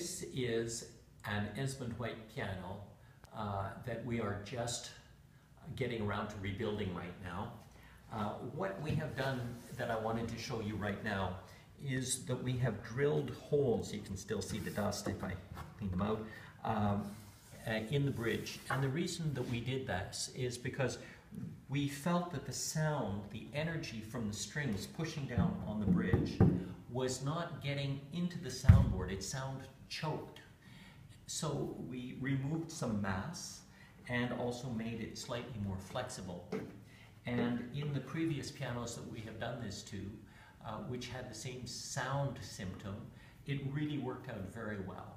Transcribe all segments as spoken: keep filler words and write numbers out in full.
This is an Esmonde-White piano uh, that we are just getting around to rebuilding right now. Uh, what we have done that I wanted to show you right now is that we have drilled holes, you can still see the dust if I clean them out, um, uh, in the bridge. And the reason that we did that is because we felt that the sound, the energy from the strings pushing down on the bridge was not getting into the soundboard. It sound choked. So we removed some mass and also made it slightly more flexible. And in the previous pianos that we have done this to, uh, which had the same sound symptom, it really worked out very well.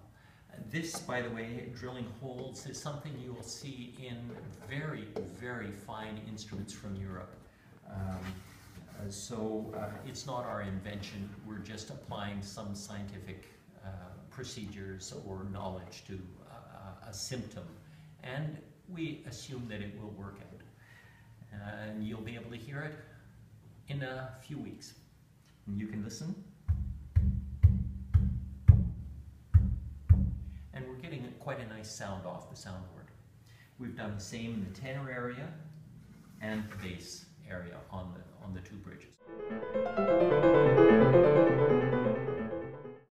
This, by the way, drilling holes, is something you will see in very, very fine instruments from Europe. Um, uh, so uh, it's not our invention, we're just applying some scientific uh, procedures or knowledge to uh, a symptom. And we assume that it will work out. And you'll be able to hear it in a few weeks. And you can listen. And we're getting quite a nice sound off the soundboard. We've done the same in the tenor area and the bass area on the, on the two bridges.